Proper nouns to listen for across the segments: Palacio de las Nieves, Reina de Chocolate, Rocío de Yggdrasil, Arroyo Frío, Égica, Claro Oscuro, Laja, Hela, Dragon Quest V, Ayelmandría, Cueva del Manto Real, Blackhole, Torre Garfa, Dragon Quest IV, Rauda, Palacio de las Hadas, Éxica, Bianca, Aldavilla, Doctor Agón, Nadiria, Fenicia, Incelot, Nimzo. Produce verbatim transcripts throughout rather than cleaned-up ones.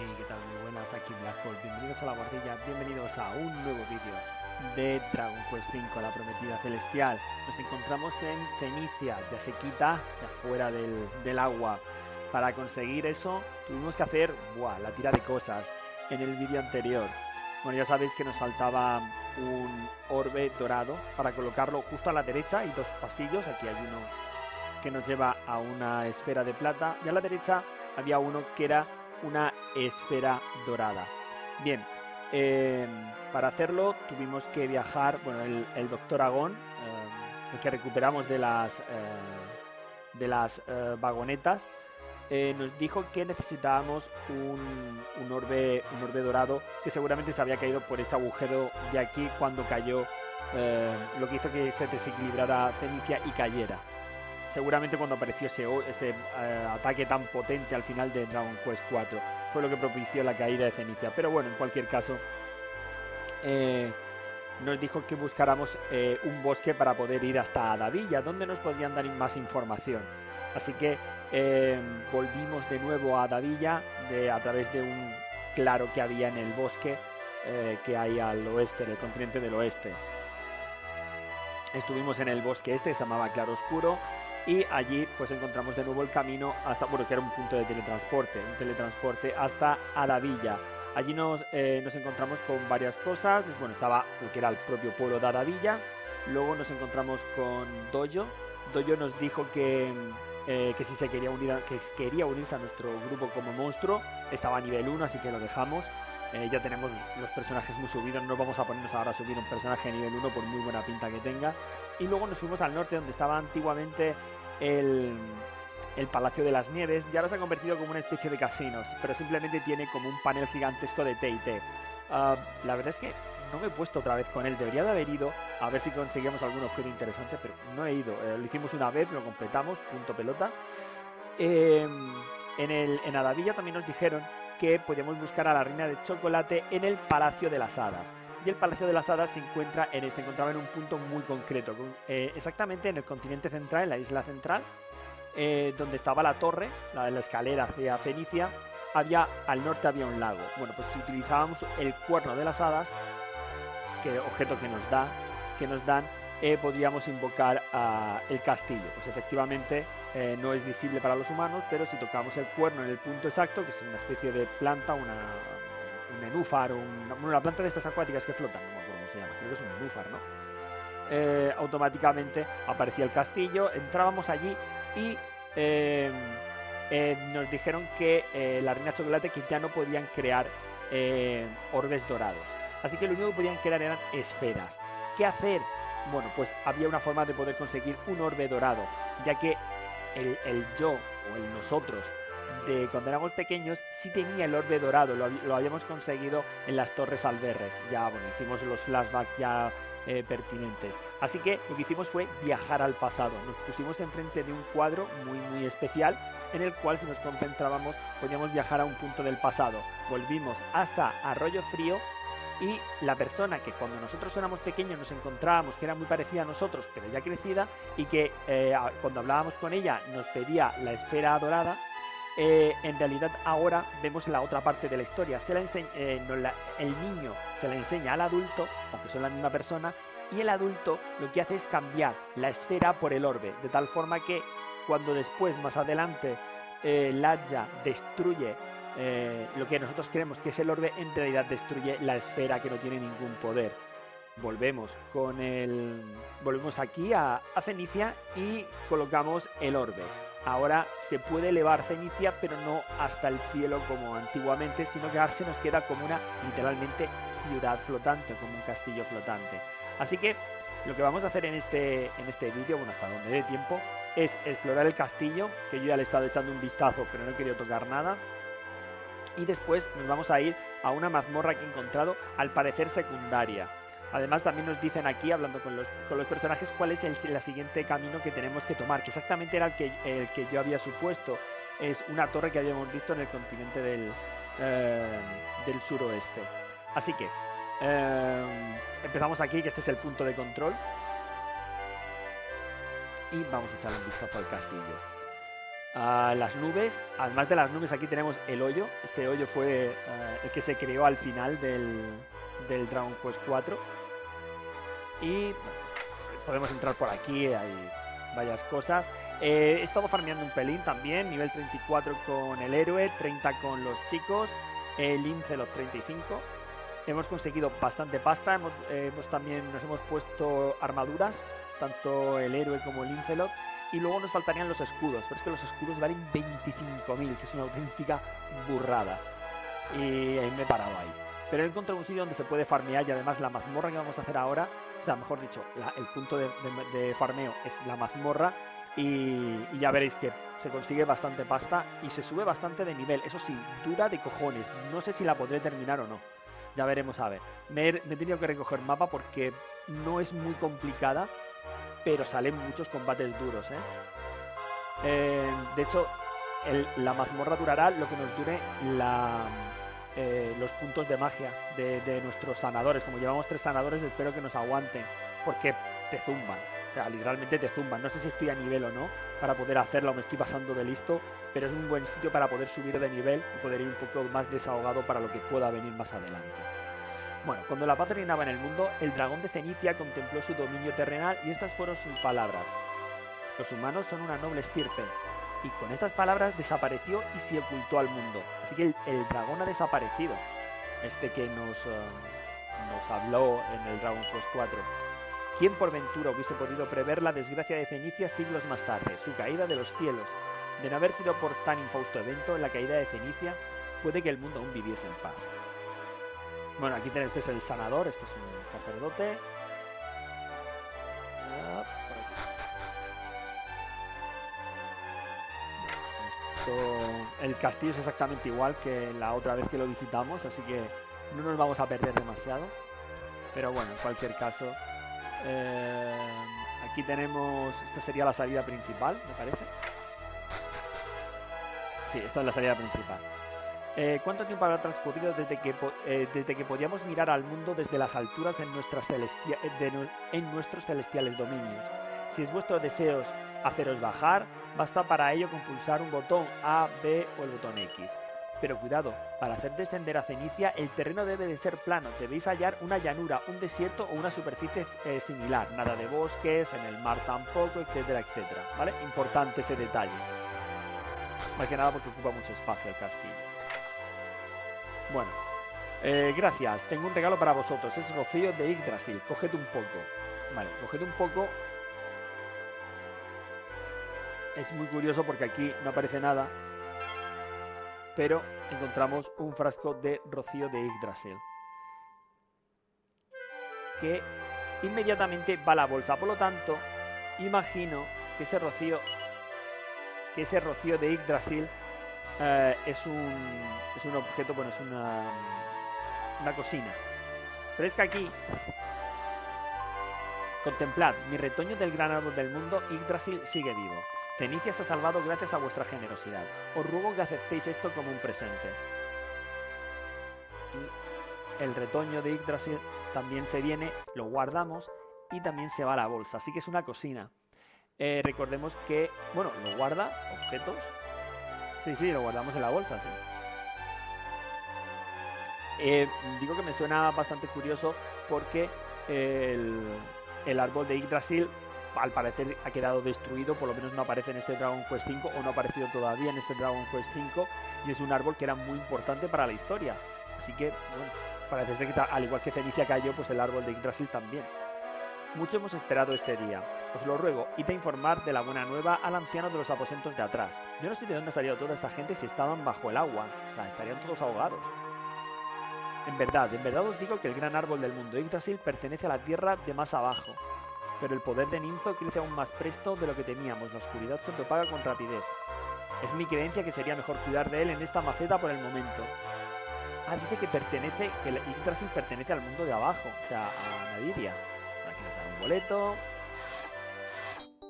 Hey, ¿qué tal? Muy buenas, aquí Blackhole, bienvenidos a la guardilla, bienvenidos a un nuevo vídeo de Dragon Quest cinco, la prometida celestial. Nos encontramos en Fenicia, ya se quita, ya fuera del, del agua. Para conseguir eso tuvimos que hacer buah, la tira de cosas en el vídeo anterior. Bueno, ya sabéis que nos faltaba un orbe dorado para colocarlo justo a la derecha y dos pasillos. Aquí hay uno que nos lleva a una esfera de plata y a la derecha había uno que era una esfera dorada. Bien, eh, para hacerlo tuvimos que viajar, bueno, el, el Doctor Agón, eh, el que recuperamos de las, eh, de las eh, vagonetas, eh, nos dijo que necesitábamos un, un, orbe, un orbe dorado que seguramente se había caído por este agujero de aquí cuando cayó, eh, lo que hizo que se desequilibrara Fenicia y cayera. Seguramente cuando apareció ese, ese eh, ataque tan potente al final de Dragon Quest cuatro fue lo que propició la caída de Fenicia. Pero bueno, en cualquier caso, eh, nos dijo que buscáramos eh, un bosque para poder ir hasta Aldavilla, donde nos podían dar más información. Así que eh, volvimos de nuevo a Aldavilla de, a través de un claro que había en el bosque eh, que hay al oeste, en el continente del oeste. Estuvimos en el bosque este, que se llamaba Claro Oscuro, y allí pues encontramos de nuevo el camino hasta, bueno, que era un punto de teletransporte, un teletransporte hasta Aldavilla. Allí nos, eh, nos encontramos con varias cosas. Bueno, estaba lo que era el propio pueblo de Aldavilla. Luego nos encontramos con Dojo. Dojo nos dijo que, eh, que si se quería unir, a, que quería unirse a nuestro grupo como monstruo. Estaba a nivel uno, así que lo dejamos. Eh, ya tenemos los personajes muy subidos, no vamos a ponernos ahora a subir un personaje de nivel uno por muy buena pinta que tenga. Y luego nos fuimos al norte, donde estaba antiguamente el, el Palacio de las Nieves, y ahora se ha convertido como una especie de casinos, pero simplemente tiene como un panel gigantesco de T y T. Uh, la verdad es que no me he puesto otra vez con él, debería de haber ido a ver si conseguíamos algún objeto interesante, pero no he ido. Eh, lo hicimos una vez, lo completamos, punto pelota. Eh, en, el, en Aldavilla también nos dijeron que podíamos buscar a la Reina de Chocolate en el Palacio de las Hadas. Y el Palacio de las Hadas se, encuentra en, se encontraba en un punto muy concreto, eh, exactamente en el continente central, en la isla central, eh, donde estaba la torre, la, la escalera hacia Fenicia. Había, al norte había un lago. Bueno, pues si utilizábamos el Cuerno de las Hadas, que objeto que nos, da, que nos dan, eh, podríamos invocar a el castillo. Pues efectivamente eh, no es visible para los humanos, pero si tocamos el cuerno en el punto exacto, que es una especie de planta, una, un nenúfar, una, una planta de estas acuáticas que flotan, no me acuerdo cómo se llama, creo que es un nenúfar, ¿no? Eh, automáticamente aparecía el castillo, entrábamos allí y eh, eh, nos dijeron que eh, la Reina Chocolate que ya no podían crear eh, orbes dorados, así que lo único que podían crear eran esferas. ¿Qué hacer? Bueno, pues había una forma de poder conseguir un orbe dorado, ya que el, el yo o el nosotros de cuando éramos pequeños sí tenía el orbe dorado, lo, lo habíamos conseguido en las torres alberres. Ya, bueno, hicimos los flashbacks ya eh, pertinentes. Así que lo que hicimos fue viajar al pasado. Nos pusimos enfrente de un cuadro muy, muy especial en el cual si nos concentrábamos podíamos viajar a un punto del pasado. Volvimos hasta Arroyo Frío. Y la persona que cuando nosotros éramos pequeños nos encontrábamos, que era muy parecida a nosotros, pero ya crecida, y que eh, cuando hablábamos con ella nos pedía la esfera dorada, eh, en realidad ahora vemos la otra parte de la historia. Se la eh, no la, el niño se la enseña al adulto, aunque son la misma persona, y el adulto lo que hace es cambiar la esfera por el orbe, de tal forma que cuando después, más adelante, eh, Laja destruye Eh, lo que nosotros creemos que es el orbe, en realidad destruye la esfera, que no tiene ningún poder. Volvemos con el... Volvemos aquí a, a Fenicia y colocamos el orbe. Ahora se puede elevar Fenicia, pero no hasta el cielo como antiguamente, sino que ahora se nos queda como una, literalmente, ciudad flotante, como un castillo flotante. Así que lo que vamos a hacer en este, en este vídeo, bueno, hasta donde dé tiempo, es explorar el castillo, que yo ya le he estado echando un vistazo, pero no he querido tocar nada. Y después nos vamos a ir a una mazmorra que he encontrado, al parecer secundaria. Además también nos dicen aquí, hablando con los, con los personajes, cuál es el, el siguiente camino que tenemos que tomar, que exactamente era el que, el que yo había supuesto. Es una torre que habíamos visto en el continente del, eh, del suroeste. Así que eh, empezamos aquí, que este es el punto de control. Y vamos a echar un vistazo al castillo. Uh, las nubes, además de las nubes aquí tenemos el hoyo. Este hoyo fue uh, el que se creó al final del, del Dragon Quest cuatro. Y podemos entrar por aquí, hay varias cosas. Eh, he estado farmeando un pelín también, nivel treinta y cuatro con el héroe, treinta con los chicos, el Incelot treinta y cinco. Hemos conseguido bastante pasta, hemos, eh, hemos también nos hemos puesto armaduras, tanto el héroe como el Incelot. Y luego nos faltarían los escudos, pero es que los escudos valen veinticinco mil, que es una auténtica burrada. Y ahí me he parado ahí. Pero he encontrado un sitio donde se puede farmear y además la mazmorra que vamos a hacer ahora, o sea, mejor dicho, la, el punto de, de, de farmeo es la mazmorra y, y ya veréis que se consigue bastante pasta y se sube bastante de nivel. Eso sí, dura de cojones. No sé si la podré terminar o no. Ya veremos, a ver. Me he, me he tenido que recoger mapa porque no es muy complicada, pero salen muchos combates duros, ¿eh? Eh, de hecho, el, la mazmorra durará lo que nos dure la, eh, los puntos de magia de, de nuestros sanadores. Como llevamos tres sanadores, espero que nos aguanten, porque te zumban. O sea, literalmente te zumban. No sé si estoy a nivel o no para poder hacerlo, me estoy pasando de listo, pero es un buen sitio para poder subir de nivel y poder ir un poco más desahogado para lo que pueda venir más adelante. Bueno, cuando la paz reinaba en el mundo, el dragón de Fenicia contempló su dominio terrenal y estas fueron sus palabras. Los humanos son una noble estirpe. Y con estas palabras desapareció y se ocultó al mundo. Así que el, el dragón ha desaparecido. Este que nos, eh, nos habló en el Dragon Quest cuatro. ¿Quién por ventura hubiese podido prever la desgracia de Fenicia siglos más tarde? Su caída de los cielos. De no haber sido por tan infausto evento, la caída de Fenicia, puede que el mundo aún viviese en paz. Bueno, aquí tenéis, este es el sanador, este es un sacerdote. Esto, el castillo es exactamente igual que la otra vez que lo visitamos, así que no nos vamos a perder demasiado. Pero bueno, en cualquier caso, eh, aquí tenemos, esta sería la salida principal, me parece. Sí, esta es la salida principal. Eh, ¿Cuánto tiempo habrá transcurrido desde que, eh, desde que podíamos mirar al mundo desde las alturas en, nuestras celestia de no en nuestros celestiales dominios? Si es vuestro deseo haceros bajar, basta para ello con pulsar un botón A, B o el botón X. Pero cuidado, para hacer descender a Fenicia, el terreno debe de ser plano, debéis hallar una llanura, un desierto o una superficie eh, similar. Nada de bosques, en el mar tampoco, etcétera, etcétera. ¿Vale? Importante ese detalle. Más que nada porque ocupa mucho espacio el castillo. Bueno, eh, gracias, tengo un regalo para vosotros, es Rocío de Yggdrasil, coged un poco. Vale, coged un poco. Es muy curioso porque aquí no aparece nada, pero encontramos un frasco de Rocío de Yggdrasil, que inmediatamente va a la bolsa, por lo tanto, imagino que ese Rocío, que ese Rocío de Yggdrasil Eh, es un es un objeto, bueno, es una una cocina. Pero es que aquí, contemplad, mi retoño del gran árbol del mundo, Yggdrasil, sigue vivo. Fenicia se ha salvado gracias a vuestra generosidad. Os ruego que aceptéis esto como un presente. Y el retoño de Yggdrasil también se viene, lo guardamos y también se va a la bolsa. Así que es una cocina. Eh, recordemos que, bueno, lo guarda, objetos. Sí, sí, lo guardamos en la bolsa, sí. Eh, digo que me suena bastante curioso porque el, el árbol de Yggdrasil al parecer ha quedado destruido, por lo menos no aparece en este Dragon Quest cinco o no ha aparecido todavía en este Dragon Quest cinco y es un árbol que era muy importante para la historia. Así que, bueno, parece ser que al igual que Fenicia cayó, pues el árbol de Yggdrasil también. Mucho hemos esperado este día. Os lo ruego, id a informar de la buena nueva al anciano de los aposentos de atrás. Yo no sé de dónde ha salido toda esta gente si estaban bajo el agua. O sea, estarían todos ahogados. En verdad, en verdad os digo que el gran árbol del mundo Yggdrasil pertenece a la tierra de más abajo. Pero el poder de Nimzo crece aún más presto de lo que teníamos. La oscuridad se propaga con rapidez. Es mi creencia que sería mejor cuidar de él en esta maceta por el momento. Ah, dice que pertenece, que el Yggdrasil pertenece al mundo de abajo. O sea, a Nadiria. Aquí nos dan un boleto.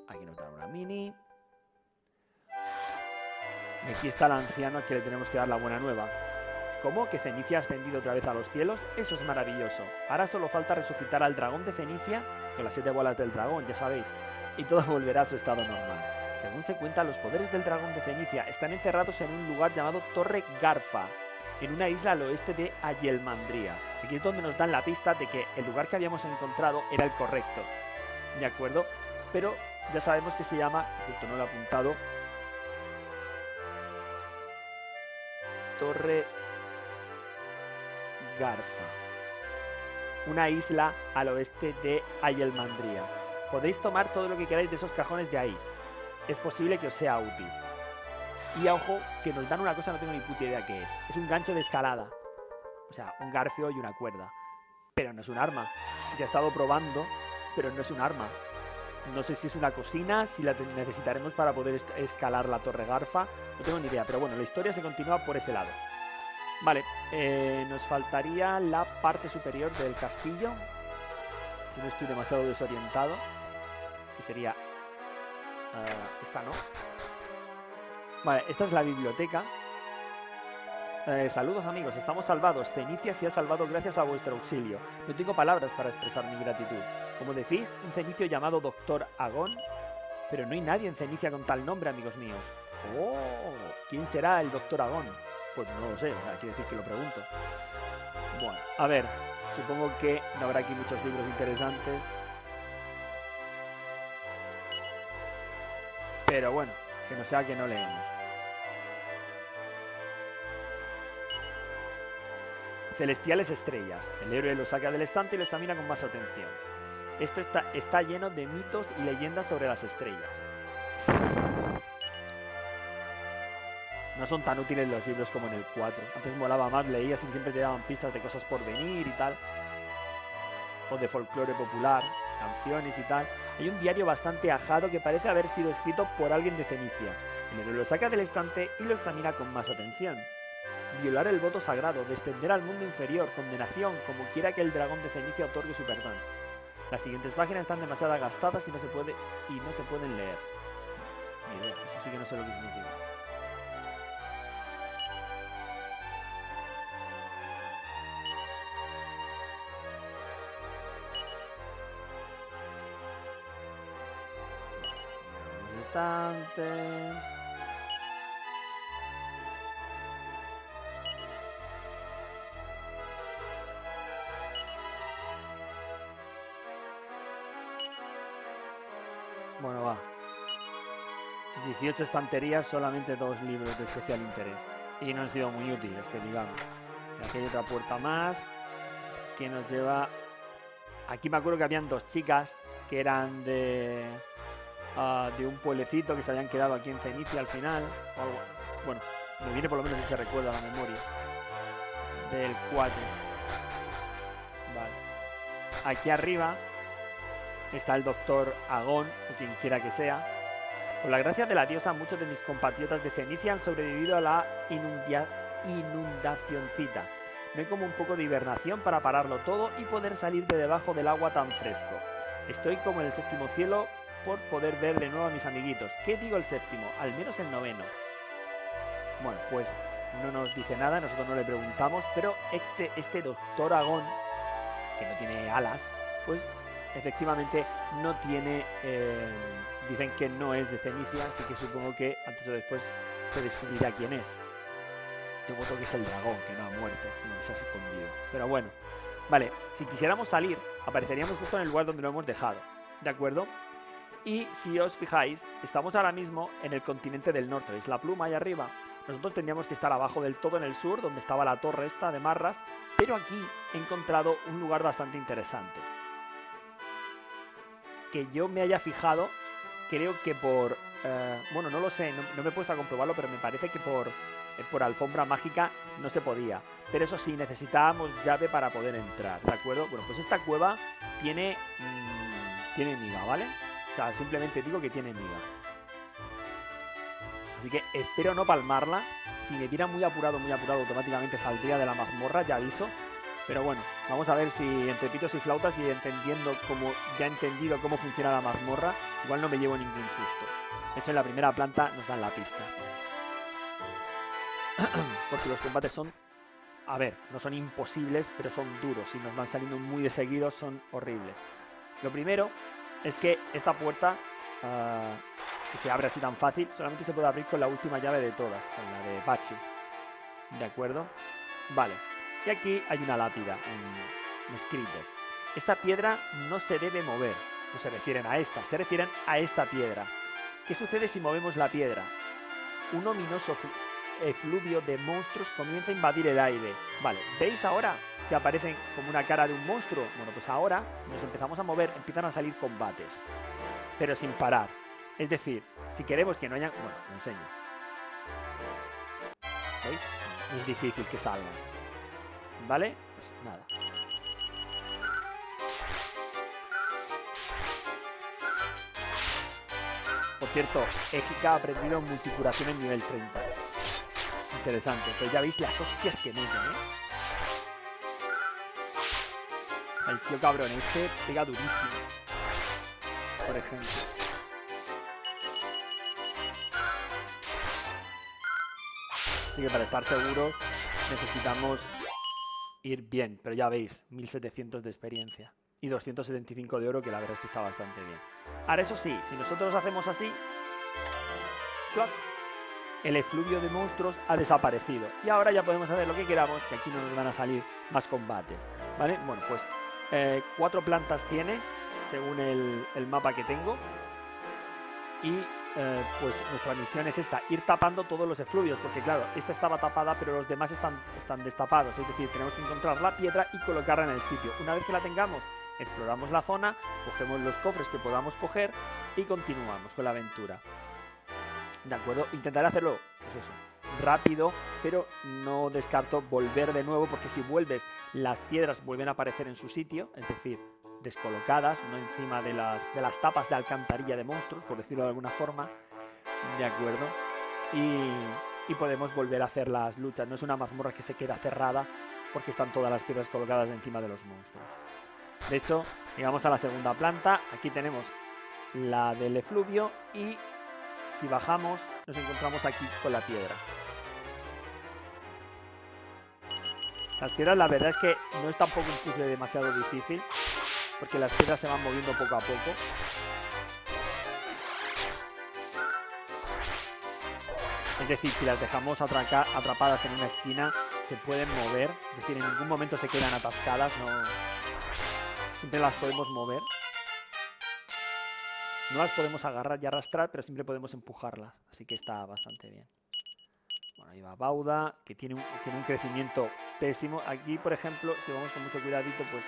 Aquí nos dan una mini. Y aquí está el anciano al que le tenemos que dar la buena nueva. ¿Cómo? ¿Que Fenicia ha ascendido otra vez a los cielos? Eso es maravilloso. Ahora solo falta resucitar al dragón de Fenicia con las siete bolas del dragón, ya sabéis. Y todo volverá a su estado normal. Según se cuenta, los poderes del dragón de Fenicia están encerrados en un lugar llamado Torre Garfa, en una isla al oeste de Ayelmandría. Aquí es donde nos dan la pista de que el lugar que habíamos encontrado era el correcto, ¿de acuerdo? Pero ya sabemos que se llama, excepto no lo he apuntado, Torre Garfa, una isla al oeste de Ayelmandría. Podéis tomar todo lo que queráis de esos cajones de ahí, es posible que os sea útil. Y ojo, que nos dan una cosa, no tengo ni puta idea qué es. Es un gancho de escalada. O sea, un garfio y una cuerda. Pero no es un arma. Ya he estado probando, pero no es un arma. No sé si es una cocina, si la necesitaremos para poder escalar la Torre Garfa. No tengo ni idea, pero bueno, la historia se continúa por ese lado. Vale, eh, nos faltaría la parte superior del castillo. Si no estoy demasiado desorientado. Que sería... Uh, esta no. Vale, esta es la biblioteca. Eh, saludos amigos, estamos salvados. Fenicia se ha salvado gracias a vuestro auxilio. No tengo palabras para expresar mi gratitud. Como decís, un fenicio llamado Doctor Agón. Pero no hay nadie en Fenicia con tal nombre, amigos míos. ¡Oh! ¿Quién será el Doctor Agón? Pues no lo sé, o sea, quiero decir que lo pregunto. Bueno, a ver. Supongo que no habrá aquí muchos libros interesantes. Pero bueno, que no sea que no leemos. Celestiales estrellas. El héroe lo saca del estante y lo examina con más atención. Esto está, está lleno de mitos y leyendas sobre las estrellas. No son tan útiles los libros como en el cuatro. Antes molaba más, leías y siempre te daban pistas de cosas por venir y tal. O de folclore popular, canciones y tal. Hay un diario bastante ajado que parece haber sido escrito por alguien de Fenicia. El héroe lo saca del estante y lo examina con más atención. Violar el voto sagrado, descender al mundo inferior, condenación, como quiera que el dragón de Fenicia otorgue su perdón. Las siguientes páginas están demasiado gastadas y no se puede y no se pueden leer. Ni idea, eso sí que no sé lo que significa. Instantes. Bueno, va. dieciocho estanterías, solamente dos libros de especial interés. Y no han sido muy útiles, que digamos. Aquí hay otra puerta más que nos lleva... Aquí me acuerdo que habían dos chicas que eran de... Uh, de un pueblecito que se habían quedado aquí en Fenicia al final. O algo. Bueno, me viene por lo menos si se recuerda la memoria. Del cuatro. Vale. Aquí arriba está el doctor Agón, o quien quiera que sea. Por la gracia de la diosa, muchos de mis compatriotas de Fenicia han sobrevivido a la inundacioncita. No hay como un poco de hibernación para pararlo todo y poder salir de debajo del agua tan fresco. Estoy como en el séptimo cielo... por poder ver de nuevo a mis amiguitos. ¿Qué digo el séptimo? Al menos el noveno. Bueno, pues no nos dice nada, nosotros no le preguntamos, pero este, este doctor Agón, que no tiene alas, pues efectivamente no tiene... Eh, dicen que no es de Fenicia, así que supongo que antes o después se descubrirá quién es. Yo voto que es el dragón, que no ha muerto, sino que se ha escondido. Pero bueno, vale, si quisiéramos salir, apareceríamos justo en el lugar donde lo hemos dejado, ¿de acuerdo? Y si os fijáis, estamos ahora mismo en el continente del norte, ¿veis la pluma ahí arriba? Nosotros tendríamos que estar abajo del todo en el sur, donde estaba la torre esta de marras, pero aquí he encontrado un lugar bastante interesante. Que yo me haya fijado, creo que por... Eh, bueno, no lo sé, no, no me he puesto a comprobarlo, pero me parece que por, eh, por alfombra mágica no se podía. Pero eso sí, necesitábamos llave para poder entrar, ¿de acuerdo? Bueno, pues esta cueva tiene... Mmm, tiene miga, ¿vale? O sea, simplemente digo que tiene miga. Así que espero no palmarla. Si me viera muy apurado, muy apurado, automáticamente saldría de la mazmorra, ya aviso. Pero bueno, vamos a ver si entre pitos y flautas y entendiendo como ya he entendido cómo funciona la mazmorra, igual no me llevo ningún susto. De hecho, en la primera planta nos dan la pista. Porque los combates son... A ver, no son imposibles, pero son duros. Si nos van saliendo muy de seguidos, son horribles. Lo primero... es que esta puerta uh, que se abre así tan fácil, solamente se puede abrir con la última llave de todas, con la de Bachi. ¿De acuerdo? Vale. Y aquí hay una lápida, un, un escrito. Esta piedra no se debe mover. No se refieren a esta, se refieren a esta piedra. ¿Qué sucede si movemos la piedra? Un ominoso efluvio de monstruos comienza a invadir el aire. Vale, ¿veis ahora que aparecen como una cara de un monstruo? Bueno, pues ahora, si nos empezamos a mover, empiezan a salir combates. Pero sin parar. Es decir, si queremos que no haya... Bueno, lo enseño. ¿Veis? No es difícil que salgan. ¿Vale? Pues nada. Por cierto, Égica ha aprendido multicuración en nivel treinta. Interesante, pero ya veis las hostias que meten, ¿eh? El tío cabrón este pega durísimo. Por ejemplo. Así que para estar seguros necesitamos ir bien. Pero ya veis, mil setecientos de experiencia. Y doscientos setenta y cinco de oro, que la verdad es que está bastante bien. Ahora, eso sí, si nosotros hacemos así... ¡clac! El efluvio de monstruos ha desaparecido. Y ahora ya podemos hacer lo que queramos, que aquí no nos van a salir más combates. ¿Vale? Bueno, pues eh, cuatro plantas tiene, según el, el mapa que tengo. Y eh, pues nuestra misión es esta, ir tapando todos los efluvios. Porque claro, esta estaba tapada, pero los demás están, están destapados. Es decir, tenemos que encontrar la piedra y colocarla en el sitio. Una vez que la tengamos... exploramos la zona, cogemos los cofres que podamos coger y continuamos con la aventura. ¿De acuerdo? Intentaré hacerlo, pues eso, rápido, pero no descarto volver de nuevo, porque si vuelves, las piedras vuelven a aparecer en su sitio, es decir, descolocadas, no encima de las, de las tapas de alcantarilla de monstruos, por decirlo de alguna forma. ¿De acuerdo? Y, y podemos volver a hacer las luchas. No es una mazmorra que se queda cerrada, porque están todas las piedras colocadas encima de los monstruos. De hecho, llegamos a la segunda planta. Aquí tenemos la del efluvio y si bajamos nos encontramos aquí con la piedra. Las piedras, la verdad es que no es tampoco un puzzle demasiado difícil, porque las piedras se van moviendo poco a poco. Es decir, si las dejamos atraca, atrapadas en una esquina, se pueden mover. Es decir, en ningún momento se quedan atascadas, no... Siempre las podemos mover. No las podemos agarrar y arrastrar, pero siempre podemos empujarlas. Así que está bastante bien. Bueno, ahí va Bauda, que tiene un, tiene un crecimiento pésimo. Aquí, por ejemplo, si vamos con mucho cuidadito, pues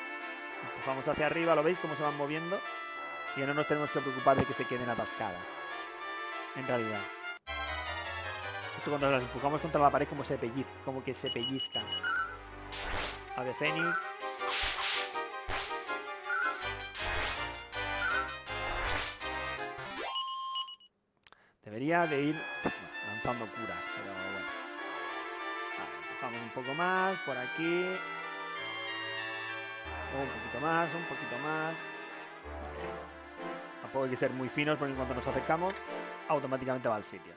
empujamos hacia arriba. ¿Lo veis cómo se van moviendo? Y no nos tenemos que preocupar de que se queden atascadas. En realidad. Esto cuando las empujamos contra la pared, como, se pelliz, como que se pellizcan. A de Fénix... Debería de ir lanzando curas, pero bueno. Vale, empujamos un poco más por aquí. Un poquito más, un poquito más. Vale. Tampoco hay que ser muy finos, porque en cuanto nos acercamos, automáticamente va al sitio.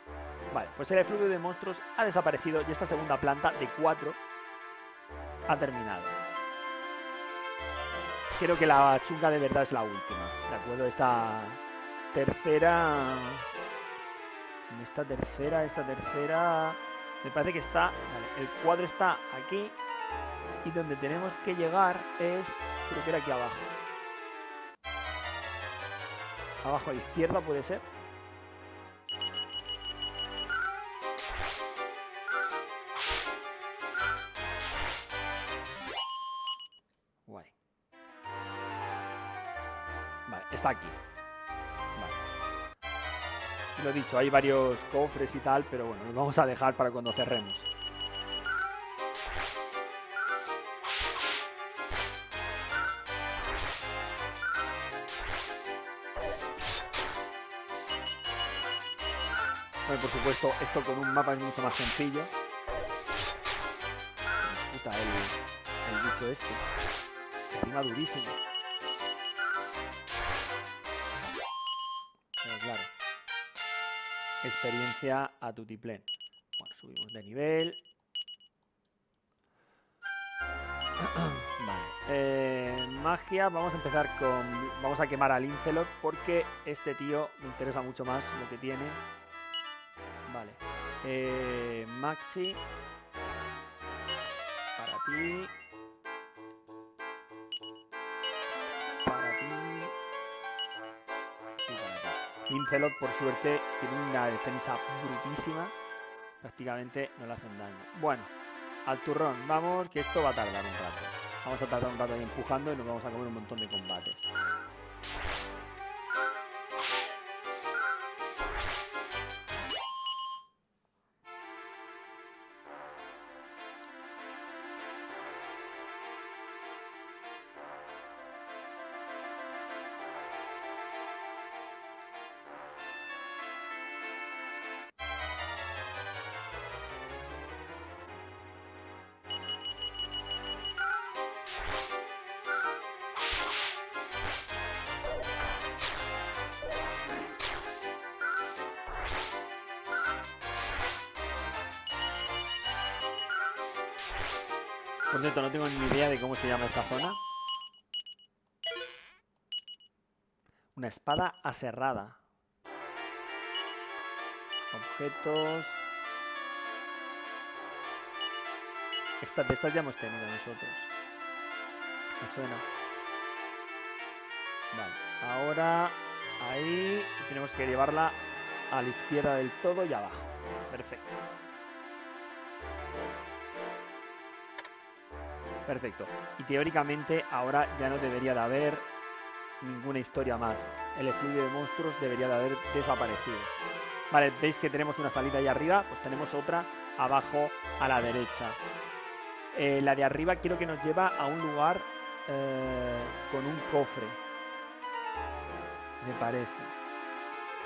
Vale, pues el efluvio de monstruos ha desaparecido y esta segunda planta de cuatro ha terminado. Creo que la chunga de verdad es la última, ¿de acuerdo? Esta tercera... Esta tercera, esta tercera... Me parece que está... Vale, el cuadro está aquí. Y donde tenemos que llegar es... Creo que era aquí abajo. Abajo a la izquierda puede ser. Guay. Vale, está aquí. Lo dicho, hay varios cofres y tal, pero bueno, los vamos a dejar para cuando cerremos. Bueno, por supuesto, esto con un mapa es mucho más sencillo. Puta, el, el bicho este. Encima durísimo. Pero claro. Experiencia a tutiplén. Bueno, subimos de nivel. Vale. Eh, más magia. Vamos a empezar con... Vamos a quemar al Incelot porque este tío me interesa mucho más lo que tiene. Vale. Eh, Maxi. Para ti. Para ti. Y bueno, Incelot, por suerte, tiene una defensa brutísima. Prácticamente no le hacen daño. Bueno, al turrón. Vamos, que esto va a tardar un rato. Vamos a tardar un rato ahí empujando y nos vamos a comer un montón de combates. Por cierto, no tengo ni idea de cómo se llama esta zona. Una espada aserrada. Objetos. Estas, de estas ya hemos tenido nosotros. Me suena. Vale, ahora ahí tenemos que llevarla a la izquierda del todo y abajo. Perfecto. Perfecto. Y teóricamente ahora ya no debería de haber ninguna historia más. El efluvio de monstruos debería de haber desaparecido. Vale, veis que tenemos una salida ahí arriba, pues tenemos otra abajo a la derecha. Eh, la de arriba quiero que nos lleva a un lugar eh, con un cofre, me parece.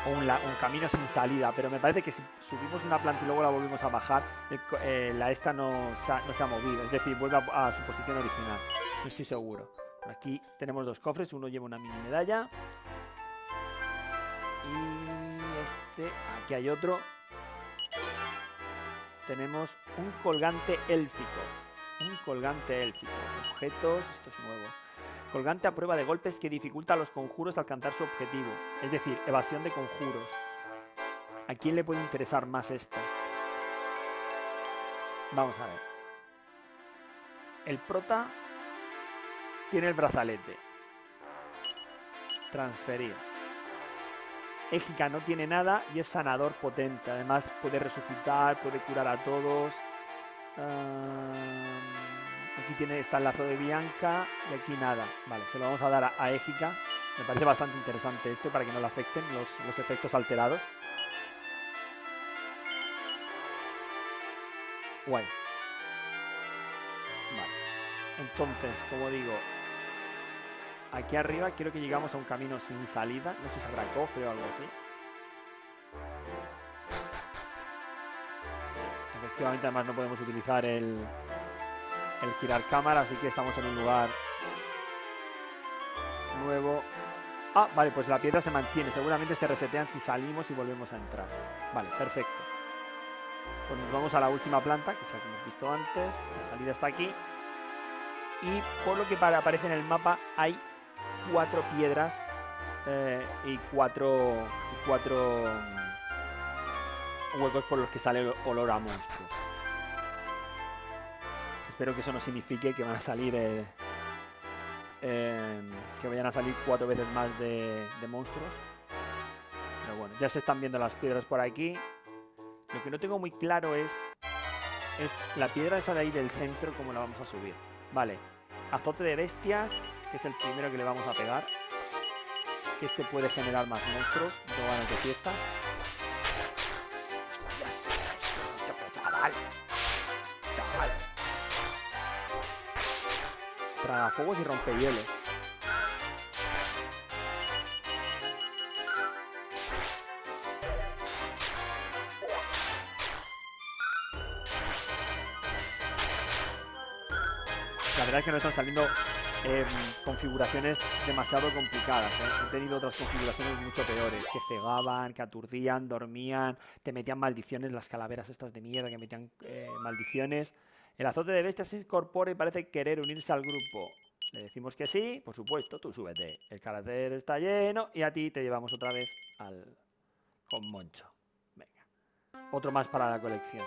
O un, la, un camino sin salida, pero me parece que si subimos una planta y luego la volvemos a bajar, eh, la esta no se, ha, no se ha movido, es decir, vuelve a, a su posición original. No estoy seguro. Aquí tenemos dos cofres, uno lleva una mini medalla. Y este, aquí hay otro. Tenemos un colgante élfico. Un colgante élfico. Objetos, esto es nuevo. Colgante a prueba de golpes que dificulta a los conjuros alcanzar su objetivo. Es decir, evasión de conjuros. ¿A quién le puede interesar más esto? Vamos a ver. El prota tiene el brazalete. Transferir. Égica no tiene nada y es sanador potente. Además puede resucitar, puede curar a todos. Uh... Aquí tiene, está el lazo de Bianca y aquí nada. Vale, se lo vamos a dar a, a Égica. Me parece bastante interesante esto para que no le afecten los, los efectos alterados. Guay. Vale. Entonces, como digo, aquí arriba quiero que llegamos a un camino sin salida. No sé si habrá cofre o algo así. Efectivamente, además no podemos utilizar el... el girar cámara, así que estamos en un lugar nuevo. Ah, vale, pues la piedra se mantiene. Seguramente se resetean si salimos y volvemos a entrar. Vale, perfecto. Pues nos vamos a la última planta, que es la que hemos visto antes. La salida está aquí. Y por lo que aparece en el mapa, hay cuatro piedras eh, y cuatro, cuatro huecos por los que sale el olor a monstruo. Espero que eso no signifique que van a salir eh, eh, que vayan a salir cuatro veces más de, de monstruos. Pero bueno, ya se están viendo las piedras por aquí. Lo que no tengo muy claro es es la piedra esa de ahí del centro, cómo la vamos a subir. Vale, azote de bestias, que es el primero que le vamos a pegar. Que este puede generar más monstruos. No van a de fiesta. ¡Chaval! ¡Chaval! Tragafuegos y rompehielos. La verdad es que no están saliendo eh, configuraciones demasiado complicadas, ¿eh? He tenido otras configuraciones mucho peores, que cegaban, que aturdían, dormían, te metían maldiciones, las calaveras estas de mierda que metían eh, maldiciones. El azote de bestias se incorpora y parece querer unirse al grupo. Le decimos que sí, por supuesto, tú súbete. El carácter está lleno y a ti te llevamos otra vez al... con Moncho. Venga. Otro más para la colección.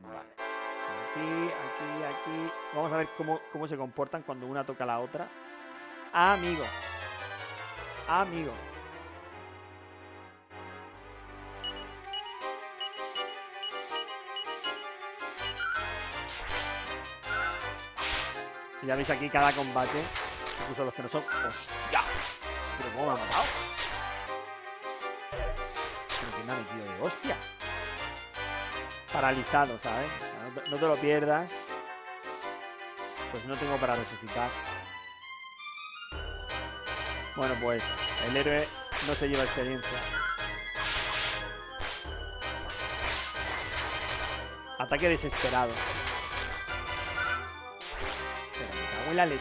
Vale. Aquí, aquí, aquí... Vamos a ver cómo, cómo se comportan cuando una toca a la otra. Amigo. Amigo. Ya veis aquí cada combate, incluso los que no son... ¡Hostia! ¿Pero cómo me ha matado? ¿Pero quién me ha metido de hostia? Paralizado, ¿sabes? O sea, no, te, no te lo pierdas. Pues no tengo para resucitar. Bueno, pues el héroe no se lleva experiencia. Ataque desesperado. La leche.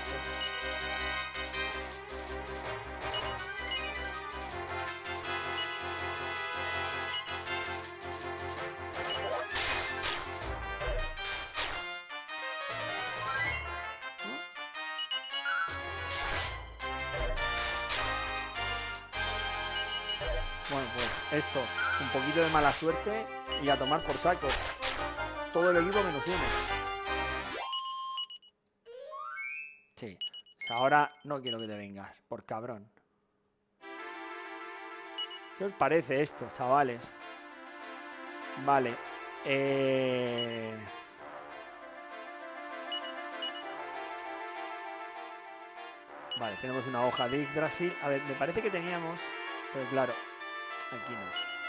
Bueno, pues esto, un poquito de mala suerte y a tomar por saco. Todo el equipo menos uno. Sí, ahora no quiero que te vengas, por cabrón. ¿Qué os parece esto, chavales? Vale. Eh... Vale, tenemos una hoja de Yggdrasil. A ver, me parece que teníamos... Pero claro, aquí no.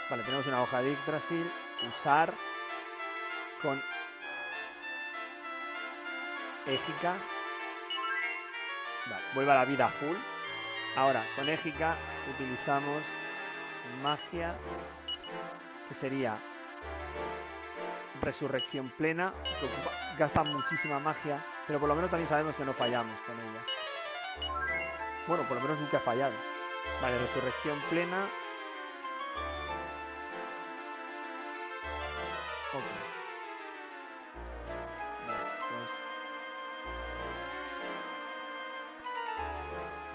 Vale, tenemos una hoja de Yggdrasil. Usar con... Égica. Vale, vuelve a la vida full. Ahora, con Égica utilizamos magia, que sería resurrección plena. Que ocupa, gasta muchísima magia, pero por lo menos también sabemos que no fallamos con ella. Bueno, por lo menos nunca ha fallado. Vale, resurrección plena. Ok.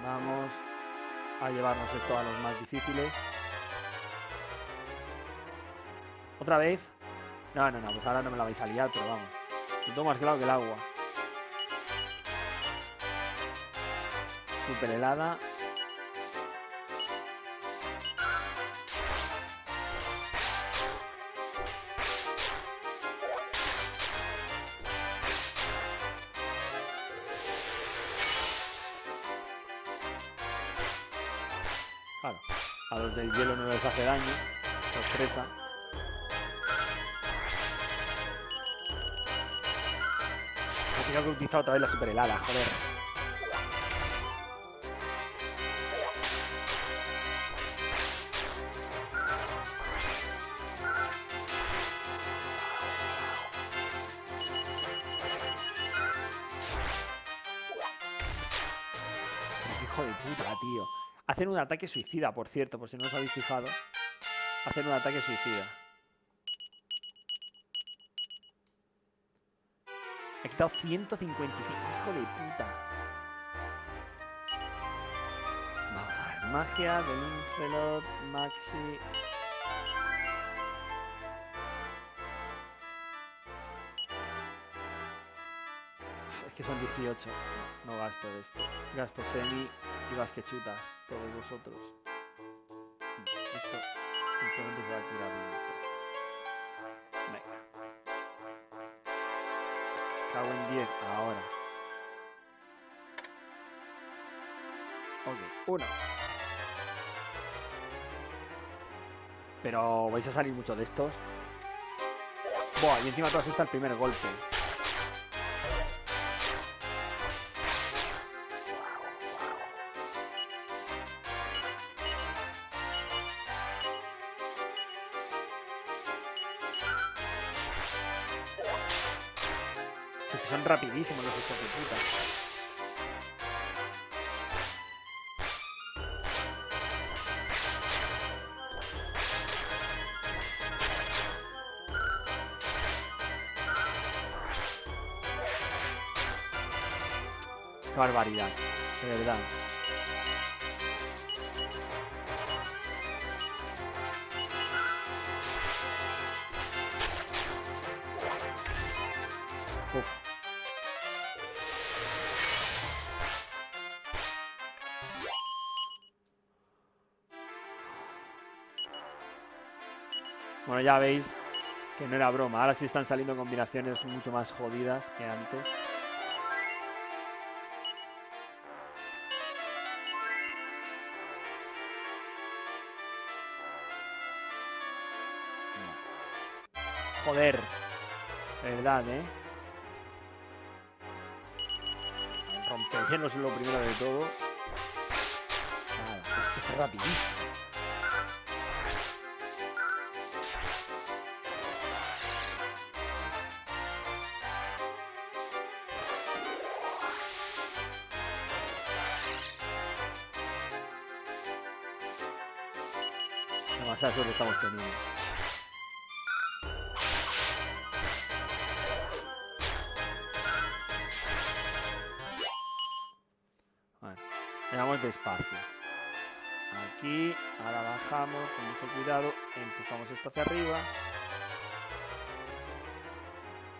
Vamos a llevarnos esto a los más difíciles. ¿Otra vez? No, no, no, pues ahora no me la vais a liar, pero vamos. Lo tengo más claro que el agua. Super helada. El hielo no les hace daño, sorpresa. Me tengo que utilizar otra vez la superhelada, joder. Hijo de puta, tío. Hacen un ataque suicida, por cierto, por si no os habéis fijado. Hacen un ataque suicida. He quitado ciento cincuenta y cinco. ¡Hijo de puta! Vamos a ver. Magia, del Incelot, Maxi... Es que son dieciocho. No, no gasto de esto. Gasto semi... Y las que chutas, todos vosotros. Esto simplemente se va a curar. Venga. Cago en diez, ahora. Ok, uno. Pero vais a salir mucho de estos. Buah, y encima te asusta el primer golpe. Son rapidísimos los hijos de puta. Qué barbaridad, de verdad. Bueno, ya veis que no era broma. Ahora sí están saliendo combinaciones mucho más jodidas que antes. Joder. De verdad, ¿eh? Rompecielos es lo primero de todo. Nada, es que es rapidísimo. Demasiada suerte estamos teniendo. Bueno, le damos despacio. Aquí, ahora bajamos con mucho cuidado. Empujamos esto hacia arriba.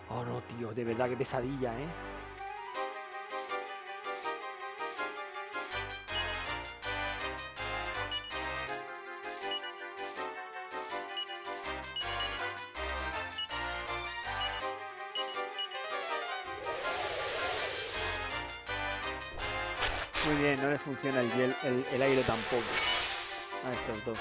Oh no, tío, de verdad que pesadilla, ¿eh? Muy bien, no les funciona el, hiel, el, el aire tampoco a estos dos.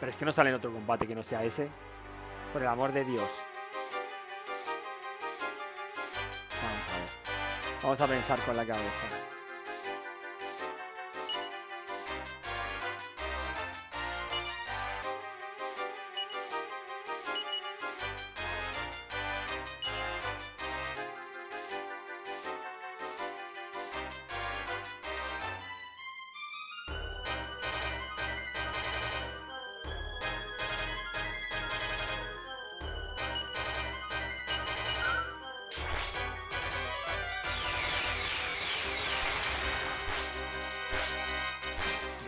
Pero es que no sale en otro combate que no sea ese. Por el amor de Dios. Vamos a ver. Vamos a pensar con la cabeza.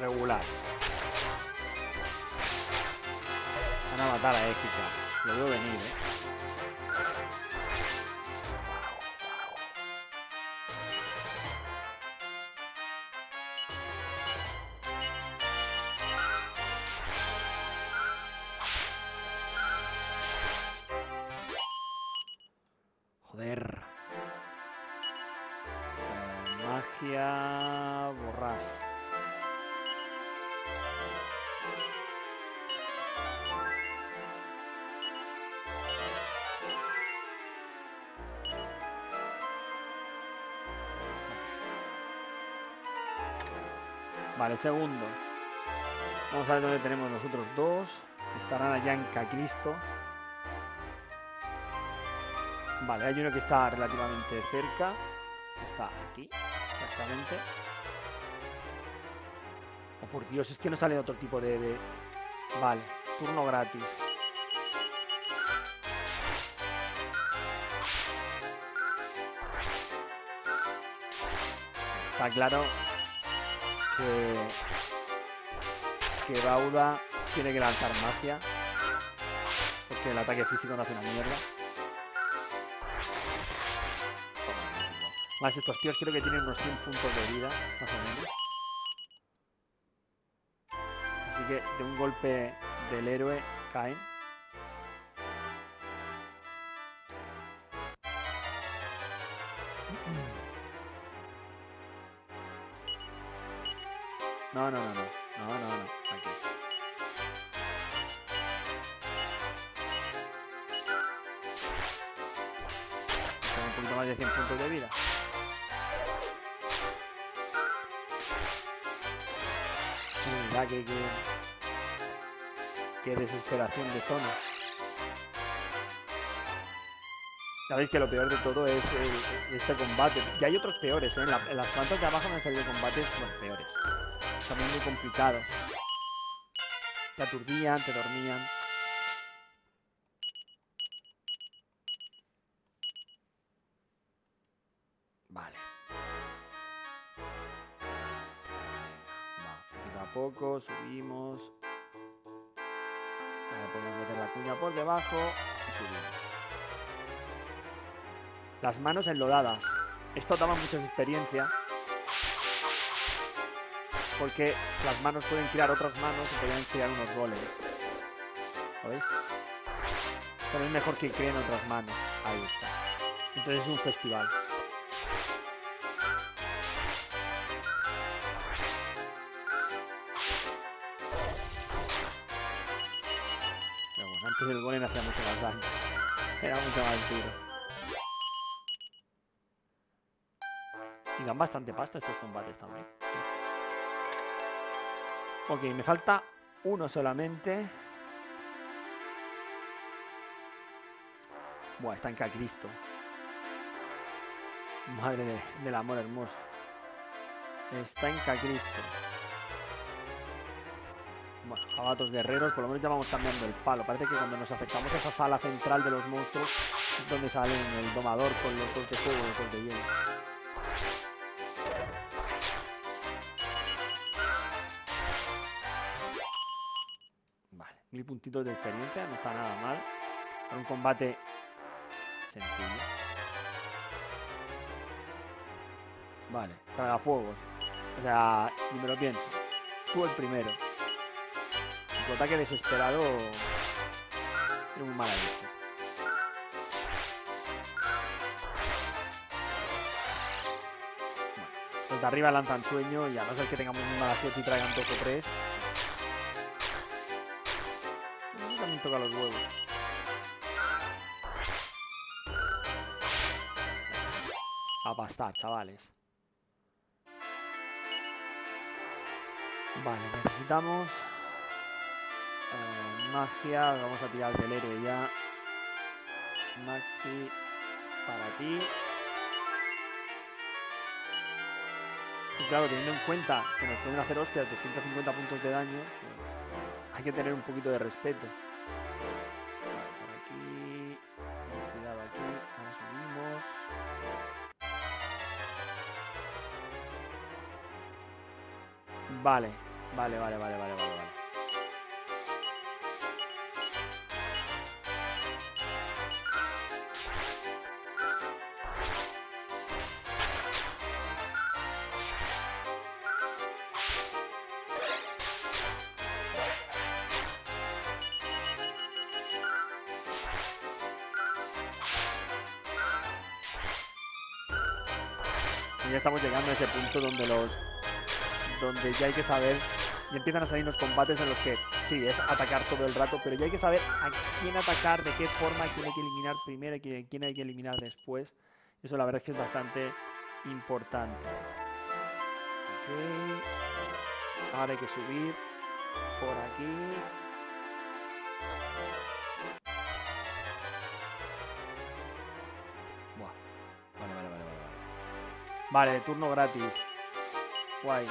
Regular. Van a matar a Éxica. Lo veo venir, ¿eh? Joder. Eh, magia borrás. Vale, segundo. Vamos a ver dónde tenemos nosotros dos. Estarán a Bianca Cristo. Vale, hay uno que está relativamente cerca. Está aquí, exactamente. Oh, por Dios, es que no sale otro tipo de... de... Vale, turno gratis. Está claro... que Rauda tiene que lanzar magia porque el ataque físico no hace una mierda. Más estos tíos creo que tienen unos cien puntos de vida más o menos, así que de un golpe del héroe caen. No, no, no, no. No, no, no. Aquí. Tengo un poquito más de cien puntos de vida. Mira que... que... qué desesperación de zona. Sabéis que lo peor de todo es el, este combate. Ya hay otros peores, ¿eh? En, la, en las plantas de abajo me han salido combates los peores. También muy complicados. Te aturdían, te dormían. Vale. Va, poquito a poco, subimos. Vale, podemos meter la cuña por debajo y subimos. Las manos enlodadas. Esto daba mucha experiencia. Porque las manos pueden tirar otras manos y pueden tirar unos goles. ¿Veis? Pero es mejor que creen otras manos. Ahí está. Entonces es un festival. Pero bueno, antes del gol no hacía mucho más daño. Era mucho más duro. Y dan bastante pasta estos combates también. Ok, me falta uno solamente. Buah, está en Cacristo. Madre de, del amor hermoso. Está en Cacristo. Bueno, jabatos guerreros. Por lo menos ya vamos cambiando el palo. Parece que cuando nos afectamos a esa sala central de los monstruos es donde salen el domador con los dos de fuego y los dos de hielo. Mil puntitos de experiencia, no está nada mal. Para un combate sencillo. Vale, tragafuegos. O sea, ni me lo pienso. Tú el primero. Tu ataque desesperado es muy mala leche. Bueno, los de arriba lanzan sueño y a no ser que tengamos muy mala suerte y traigan dos o tres. Toca los huevos. A pastar, chavales. Vale, necesitamos eh, magia. Vamos a tirar del héroe ya. Maxi, para ti. Y claro, teniendo en cuenta que nos pueden hacer hostias de ciento cincuenta puntos de daño, pues hay que tener un poquito de respeto. Vale, vale, vale, vale, vale, vale, vale. Y ya estamos llegando a ese punto donde los... donde ya hay que saber, y empiezan a salir los combates en los que, sí, es atacar todo el rato, pero ya hay que saber a quién atacar, de qué forma, quién hay que eliminar primero, quién hay que eliminar después. Eso la verdad es que es bastante importante. Ok. Ahora hay que subir por aquí. Buah. Vale, vale, vale, vale. Vale, turno gratis. Guay.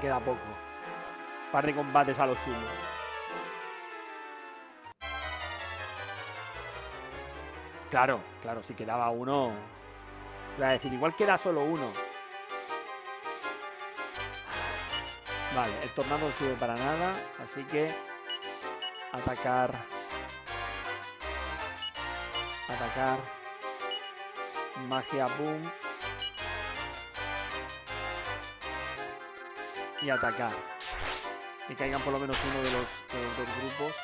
Queda poco. Par de combates a lo sumo. Claro, claro, si quedaba uno... Voy a decir, igual queda solo uno. Vale, el tornado no sirve para nada, así que... Atacar... Atacar... Magia, boom... Y atacar. Que caigan por lo menos uno de los, de los dos grupos.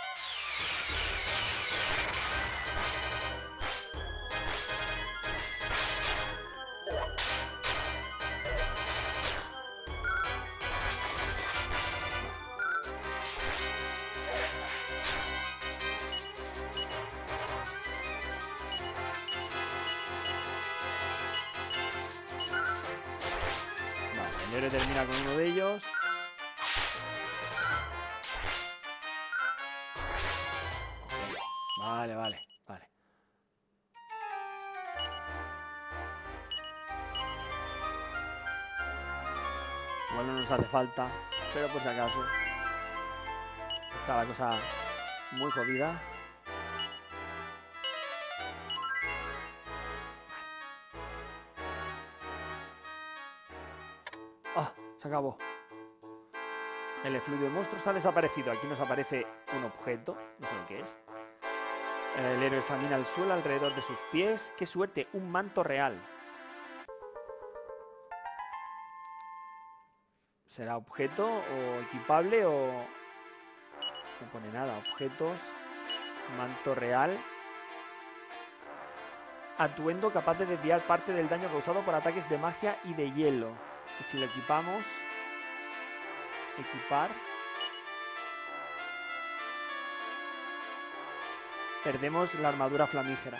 Termina con uno de ellos. Vale, vale, vale. Igual no nos hace falta, pero por si acaso. Está la cosa muy jodida. Se acabó. El efluvio de monstruos ha desaparecido. Aquí nos aparece un objeto. No sé lo que es. El héroe examina el suelo alrededor de sus pies. ¡Qué suerte! Un manto real. ¿Será objeto o equipable o...? No pone nada. Objetos. Manto real. Atuendo capaz de desviar parte del daño causado por ataques de magia y de hielo. Y si lo equipamos, equipar, perdemos la armadura flamígera.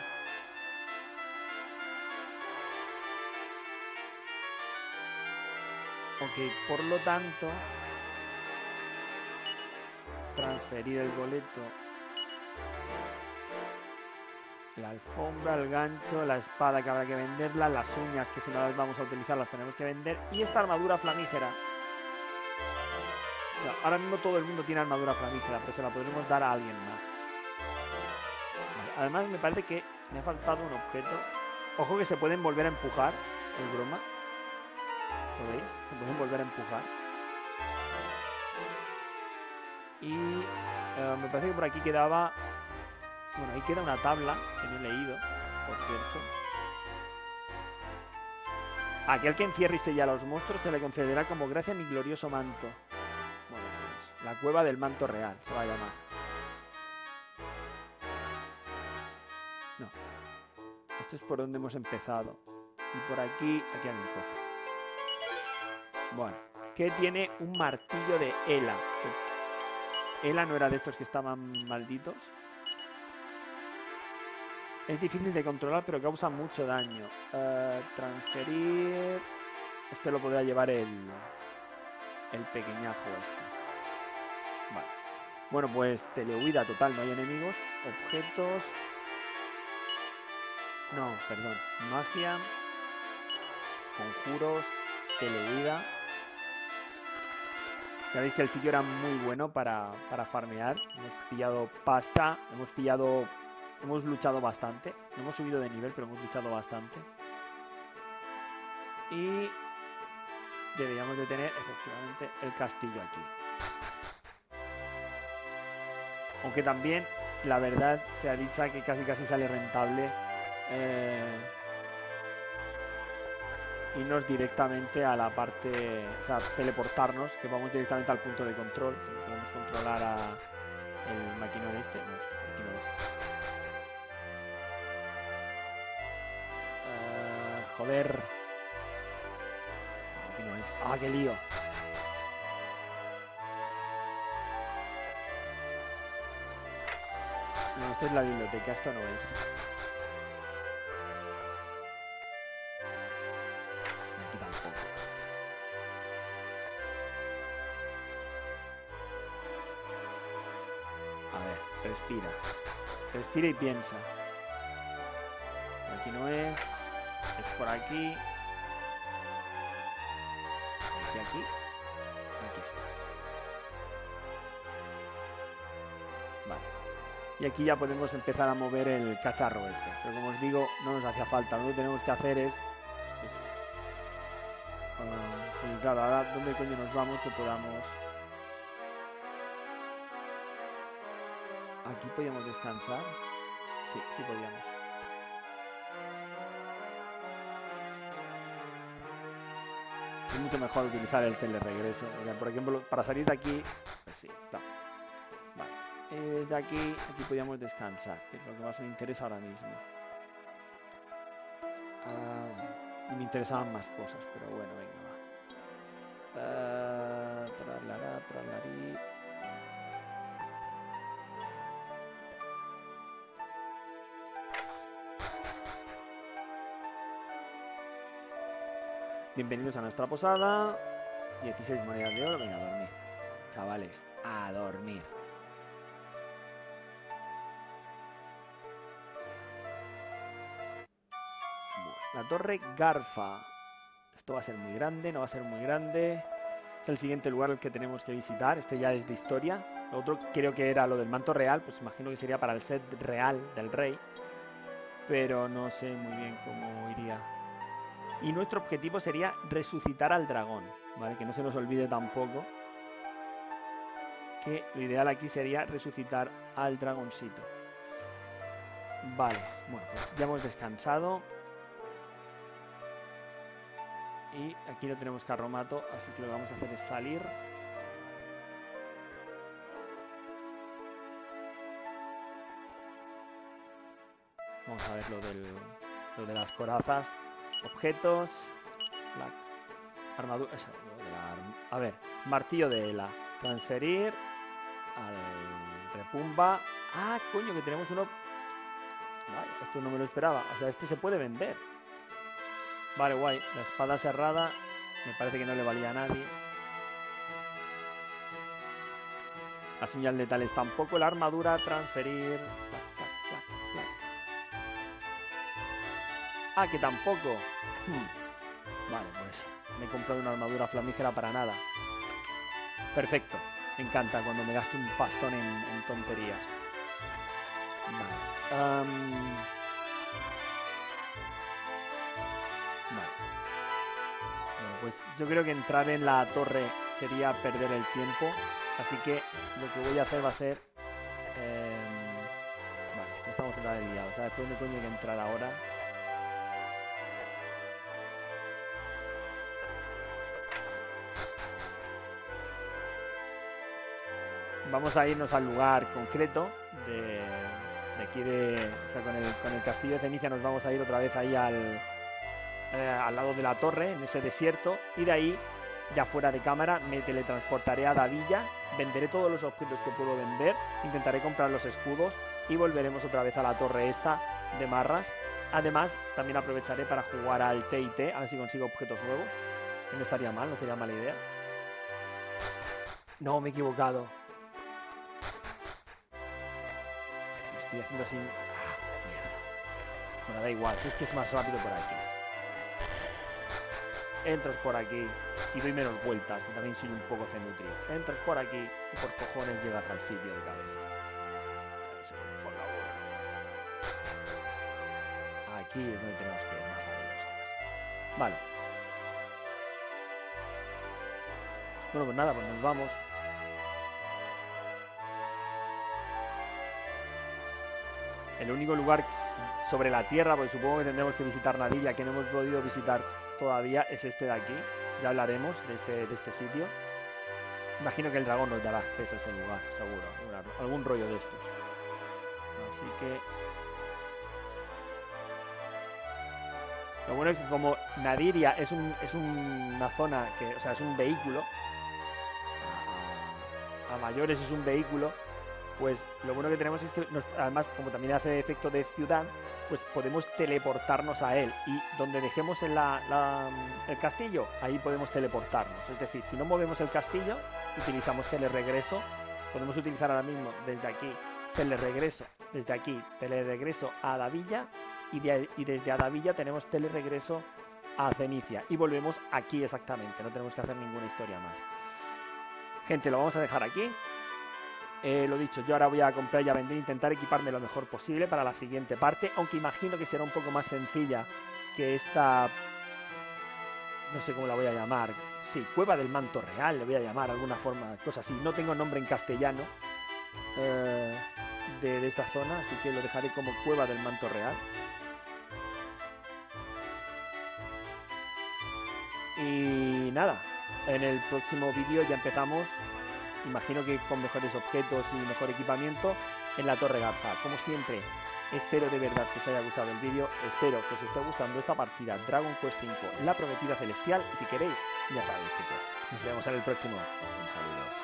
Ok, por lo tanto, transferir el boleto, la alfombra, el gancho, la espada que habrá que venderla, las uñas que si no las vamos a utilizar las tenemos que vender y esta armadura flamígera. No, ahora mismo todo el mundo tiene armadura flamígera, pero se la podremos dar a alguien más. Vale, además me parece que me ha faltado un objeto. Ojo que se pueden volver a empujar, es broma. ¿Lo veis? Se pueden volver a empujar. Y eh, me parece que por aquí quedaba... Bueno, ahí queda una tabla que no he leído, por cierto. Aquel que encierre y sella a los monstruos se le concederá como gracia mi glorioso manto. Bueno, pues la Cueva del Manto Real se va a llamar. No. Esto es por donde hemos empezado. Y por aquí, aquí hay un cofre. Bueno, que tiene un martillo de Hela. Hela no era de estos que estaban malditos. Es difícil de controlar, pero causa mucho daño. Uh, transferir... Este lo podrá llevar el... El pequeñajo este. Vale. Bueno, pues telehuida total, no hay enemigos. Objetos... No, perdón. Magia. Conjuros. Telehuida. Ya veis que el sitio era muy bueno para, para farmear. Hemos pillado pasta. Hemos pillado... Hemos luchado bastante. No hemos subido de nivel, pero hemos luchado bastante. Y... Deberíamos de tener, efectivamente, el castillo aquí. Aunque también, la verdad, se ha dicho que casi casi sale rentable eh, irnos directamente a la parte... O sea, teleportarnos, que vamos directamente al punto de control. Podemos controlar a... El maquinón este. No, este, el maquinón este. Joder. Aquí no es. ¡Ah, qué lío! No, esta es la biblioteca, esto no es. Aquí tampoco. A ver, respira. Respira y piensa. Aquí no es. Es por aquí. Aquí, aquí. Aquí está. Vale. y aquí ya podemos empezar a mover el cacharro este. Pero como os digo, no nos hacía falta. Lo que tenemos que hacer es... es uh, y claro, ahora dónde coño nos vamos que podamos... Aquí podíamos descansar. Sí, sí podíamos. Es mucho mejor utilizar el teleregreso. O sea, por ejemplo, para salir de aquí... Pues sí, no. Vale. Eh, desde aquí, aquí podíamos descansar, que es lo que más me interesa ahora mismo. Uh, y me interesaban más cosas, pero bueno, venga, va. Uh, traslará, traslarí... Bienvenidos a nuestra posada. dieciséis monedas de oro. Venga, a dormir. Chavales, a dormir. Bueno, la Torre Garfa. Esto va a ser muy grande, no va a ser muy grande. Es el siguiente lugar al que tenemos que visitar. Este ya es de historia. Lo otro creo que era lo del manto real. Pues imagino que sería para el set real del rey. Pero no sé muy bien cómo iría. Y nuestro objetivo sería resucitar al dragón, ¿vale? Que no se nos olvide tampoco que lo ideal aquí sería resucitar al dragoncito. Vale, bueno, pues ya hemos descansado. Y aquí no tenemos carromato, así que lo que vamos a hacer es salir. Vamos a ver lo, del, lo de las corazas. Objetos, la armadura, esa, la arm a ver, martillo de la transferir, al repumba, ah, coño, que tenemos uno, vale, esto no me lo esperaba, o sea, este se puede vender, vale, guay, la espada cerrada, me parece que no le valía a nadie, la señal de tales tampoco, la armadura, transferir, vale. Ah, que tampoco. Hmm. Vale, pues me he comprado una armadura flamígera para nada. Perfecto. Me encanta cuando me gasto un pastón en, en tonterías. Vale. Um... Vale. Bueno, pues yo creo que entrar en la torre sería perder el tiempo. Así que lo que voy a hacer va a ser... Eh... Vale, no estamos en la del día. O sea, después de coño hay que entrar ahora. Vamos a irnos al lugar concreto de, de aquí de... O sea, con el, con el castillo de Fenicia nos vamos a ir otra vez ahí al, eh, al lado de la torre, en ese desierto. Y de ahí, ya fuera de cámara, me teletransportaré a Aldavilla, venderé todos los objetos que puedo vender, intentaré comprar los escudos y volveremos otra vez a la torre esta de Marras. Además, también aprovecharé para jugar al T I T, a ver si consigo objetos nuevos. Que no estaría mal, no sería mala idea. No, me he equivocado. Estoy haciendo así... Ah, mierda. Bueno, da igual, si es que es más rápido por aquí. Entras por aquí y doy menos vueltas, que también soy un poco cenutrio. Entras por aquí y por cojones llegas al sitio de cabeza. Por favor. Aquí es donde tenemos que ir más a menos. Vale. Bueno, pues nada, pues nos vamos. El único lugar sobre la tierra, porque supongo que tendremos que visitar Nadiria, que no hemos podido visitar todavía, es este de aquí. Ya hablaremos de este, de este sitio. Imagino que el dragón nos dará acceso a ese lugar, seguro. Una, algún rollo de estos. Así que... Lo bueno es que como Nadiria es, un, es una zona que... O sea, es un vehículo. A mayores es un vehículo. Pues lo bueno que tenemos es que, nos, además, como también hace efecto de ciudad, pues podemos teleportarnos a él. Y donde dejemos en la, la, el castillo, ahí podemos teleportarnos. Es decir, si no movemos el castillo, utilizamos teleregreso. Podemos utilizar ahora mismo desde aquí teleregreso, desde aquí teleregreso a Aldavilla. Y, de, y desde Aldavilla tenemos teleregreso a Fenicia. Y volvemos aquí exactamente, no tenemos que hacer ninguna historia más. Gente, lo vamos a dejar aquí. Eh, lo dicho, yo ahora voy a comprar y a vender, intentar equiparme lo mejor posible para la siguiente parte, aunque imagino que será un poco más sencilla que esta... No sé cómo la voy a llamar. Sí, Cueva del Manto Real, le voy a llamar, alguna forma, cosa así. No tengo nombre en castellano eh, de, de esta zona, así que lo dejaré como Cueva del Manto Real. Y nada, en el próximo vídeo ya empezamos, imagino que con mejores objetos y mejor equipamiento, en la Torre Garfa. Como siempre, espero de verdad que os haya gustado el vídeo, espero que os esté gustando esta partida Dragon Quest cinco, la prometida celestial, y si queréis, ya sabéis chicos, nos vemos en el próximo. Un saludo.